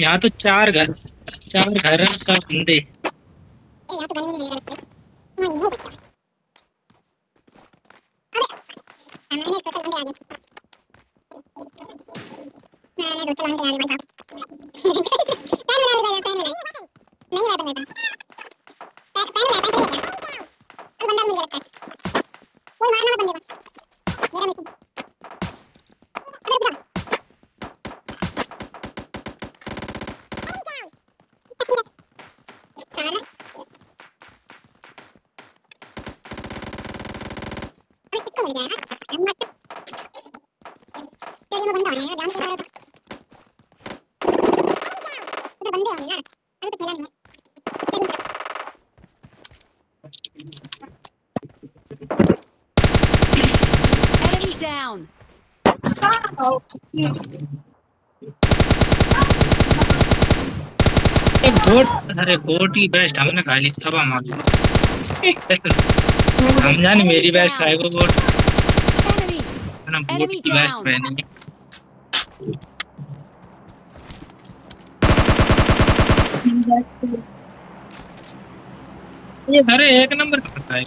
यहाँ तो चार घर का बंदे अरे बोट ही बेस्ट हमने खा ली सब हम जाने मेरी बेस्ट खाए वो बोट ना बोट की बेस्ट पहनी ये अरे एक नंबर करता है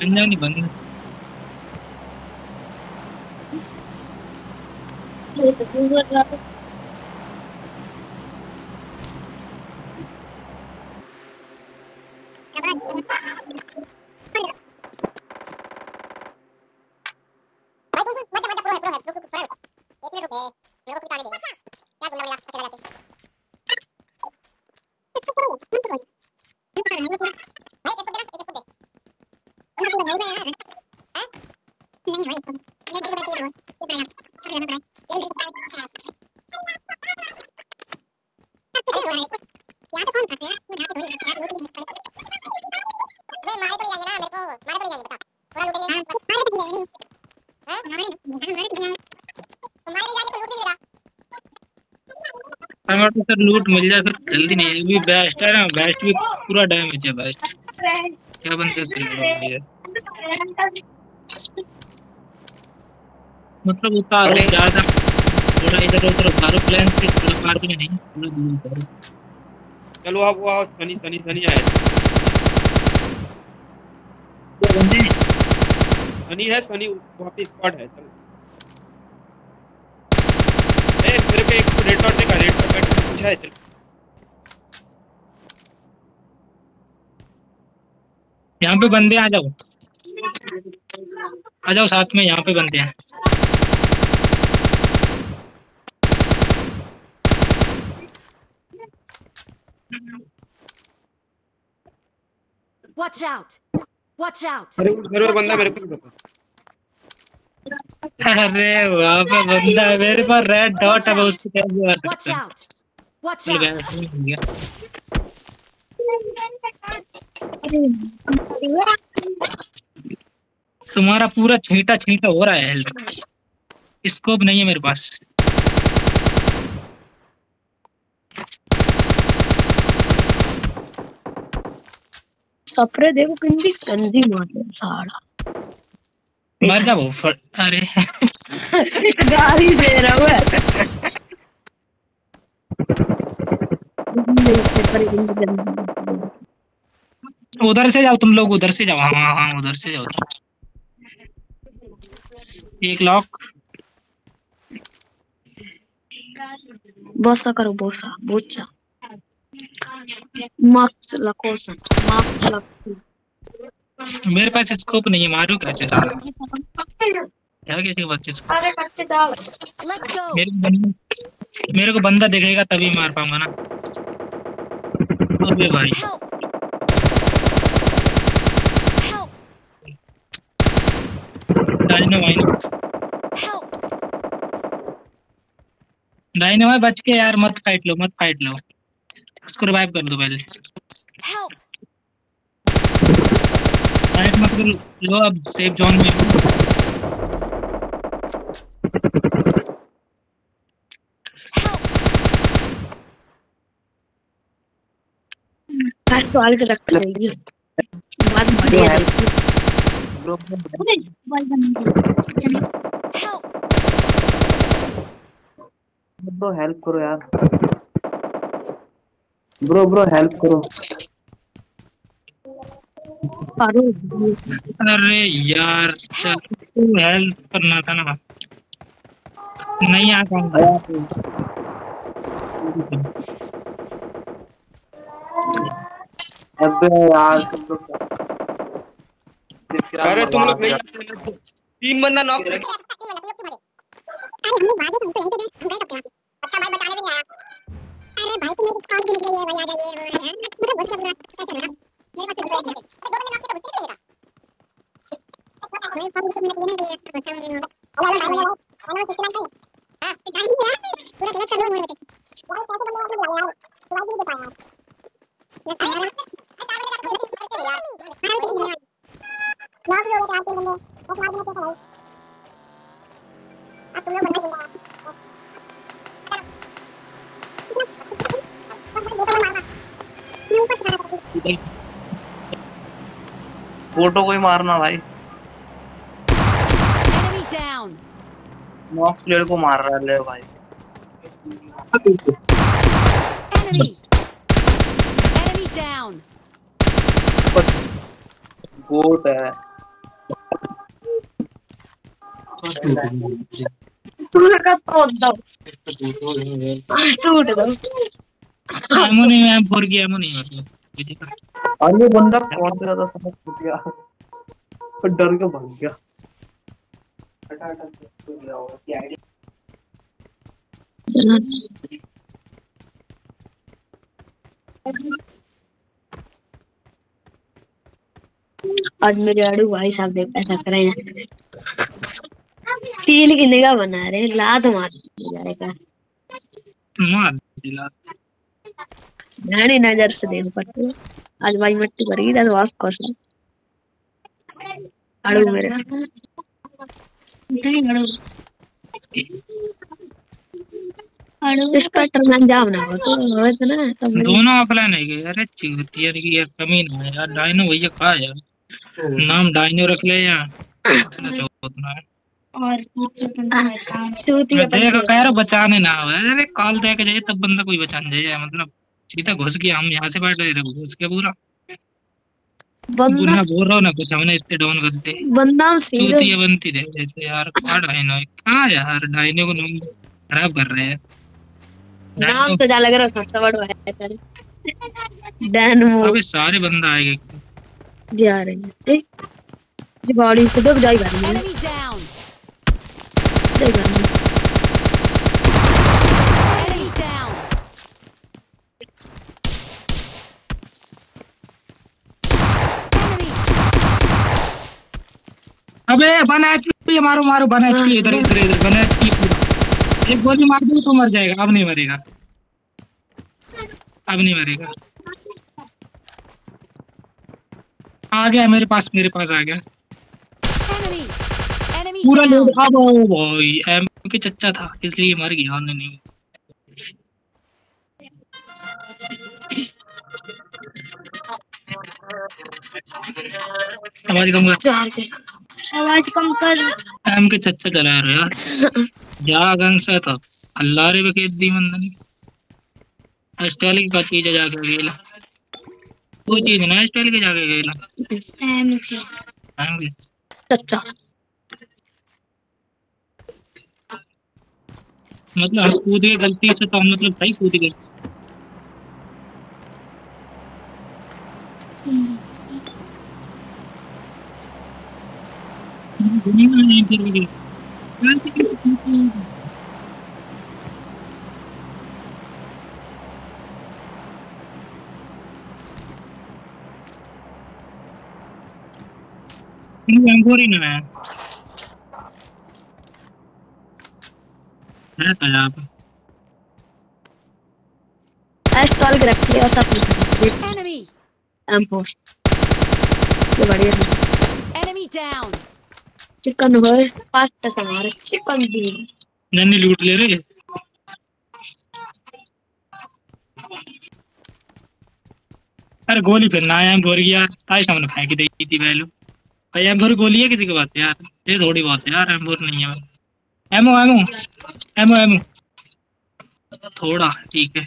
अंजानी बंद ये तो पूरा रात सर लूट मिल जाए सर जल्दी नहीं ये भी बेस्ट है ना बेस्ट भी पूरा डैमेज है बेस्ट क्या बनता है मतलब उतार ज्यादा थोड़ा इधर उधर उतारो प्लान से थोड़ा पार्किंग नहीं थोड़ा दूर करो चलो आप वो सनी आए बंदे सनी वहां पे स्पॉट है चलो ए मेरे पे एक रेड डॉट देखा रेड डॉट अच्छा है यहाँ पे बंदे आ जाओ साथ में यहाँ पे बंदे हैं watch out मेरे बंदा मेरे पास अरे वहाँ पे बंदा मेरे पास रेड डॉट है उससे क्या हुआ Watch out! तुम्हारा पूरा छींटा हो रहा है हेल्थ स्कोप नहीं है मेरे पास सपरे देखो कितनी गंदी मारते हैं साला मर जा वो अरे गाली दे रहा है उधर से जाओ तुम लोग उधर से जाओ हाँ उधर से जाओ एक लॉक बोसा करो बोसा मार्क्स मेरे पास स्कोप नहीं है मारो कैसे सारा क्या कैसे बच्चे अरे करते डाल मेरे को बंदा दिखेगा तभी मार पाऊंगा ना अबे भाई डाइनो भाई बच के यार मत फाइट लो उसको रिवाइव कर दो पहले फाइट मत लो अब सेफ जोन में तो आल के रखते रहेगी बात बड़ी है ग्रुप में बॉल बन गई चलिए ब्रो हेल्प करो यार, ब्रो ब्रो हेल्प करो। अरे यार हेल्प करना था ना, नहीं आ पाऊंगा। अरे तुम लोग नहीं, 3 बंदा नॉक फोटो कोई मारना भाई। नॉक प्लेयर को मार रहा है ले भाई। Enemy down. गोट है। टूट दो। एमो नहीं है, भर गया एमो नहीं मतलब। अरे बंदा कौन तेरा था, समझ गया पर डर के भाग गया। आज मेरे आड़ू भाई साहब ने पैसा कराया, टील की निगाह बना रहे, लात मार जाएगा मार लात नहीं नजर से देख पड़ती। आज भाई मट्टी भर गई तो ऑफ कोर्स आड़ू मेरे नहीं आड़ू आड़ू इस पैटर्न में जाम ना हो तो होए तो ना दोनों ऑफलाइन है गए। अरे चीटियर की यार कमी ना है यार। डायनो भैया कहा यार, नाम डायनो रख ले या उतना है और देखो कह रहा बचाने ना हो। अरे कॉल दे के जाइए तब बंदा कोई बचाने जाए, मतलब सीधा घुस गया। हम यहाँ से बैठ रहे थे घुस के पूरा बंदा बोल रहा ना कुछ, हमने इतने डाउन कर दिए बंदा चूतिया बनती रहे जैसे यार। कहाँ डायनो कहाँ यार, डायनो को नाम खराब कर रहे हैं। नाम तो जा लग रहा सस्ता बड़ा है सर डायनो। अबे सारे बंदा आएंगे जी आ रहे हैं जी बॉडी से दब जाएगा नहीं जाएगा। अबे वन एचपी मारो मारो, वन एचपी इधर इधर इधर वन एचपी पूरा। एक गोली मार दो तो मर जाएगा। अब नहीं मरेगा, अब नहीं मरेगा। आ गया मेरे पास, मेरे पास आ गया पूरा लोड। अब ओ भाई एम के चच्चा था इसलिए मर गया। हमने नहीं आवाज कम कर। एम के चच्चा चला रहे यार जा गन से था अल्लाह रे बके दी मंदनी स्टाइल की बात की जाके गेला कोई चीज ना स्टाइल के जाके गेला। एम के चच्चा मतलब कूद गए गलती से तो हम मतलब भाई कूद गए। नहीं है तालाब एस्टॉल रख लिया और सब एनिमी एम4 ये बढ़िया एनिमी डाउन। चिकन हुए पांच टा सारे चिकन भी नन्नी लूट ले रहे। अरे गोली फिर ना एम4 की यार ताई सामने फेंकी दी थी वैल्यू। भाई एम4 गोली है किसी के पास यार, ये थोड़ी बात है यार एम4 नहीं है। एमो एमो एमो एमो थोड़ा ठीक है।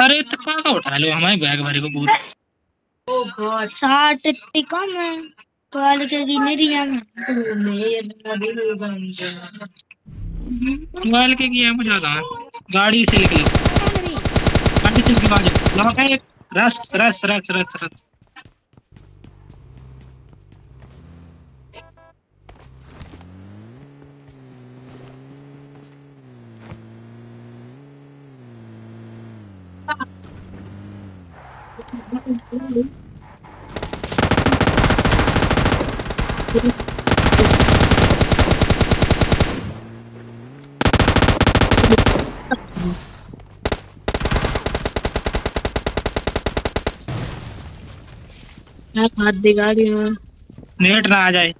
अरे तो उठा लो हमारे बैग भरे को पूरा। गाड़ी से निकलो, गाड़ी से निकल के रस रस रस रस रस हाथ बिगाड़ दिया। नेट ना आ जाए।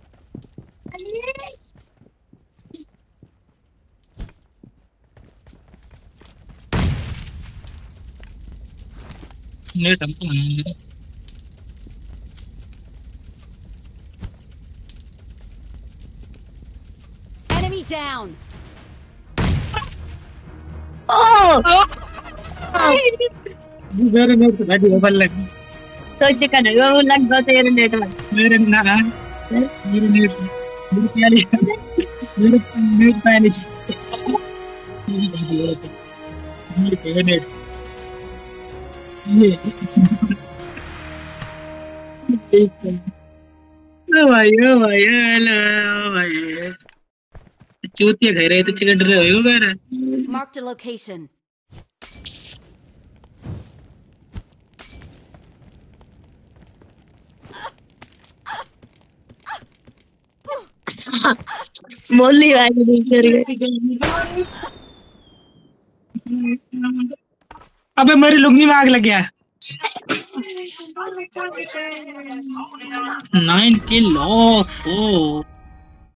नेट हमको बनाएंगे। Enemy down. Oh. मेरे नेट गाड़ी बबल लगी। सोच के ना वो लग गया तेरे नेट में। मेरे ना मेरे नेट मेरे प्यारी मेरे नेट पानी मेरे नेट ये ओ भाई हेलो भाई चूतिया कह रहे तो चिकन डरे हो कह रहा। Mark the location. मोली वाली दिखा रही है। अबे मेरी लुंगी में आग लग गया। 9 किल ऑफ।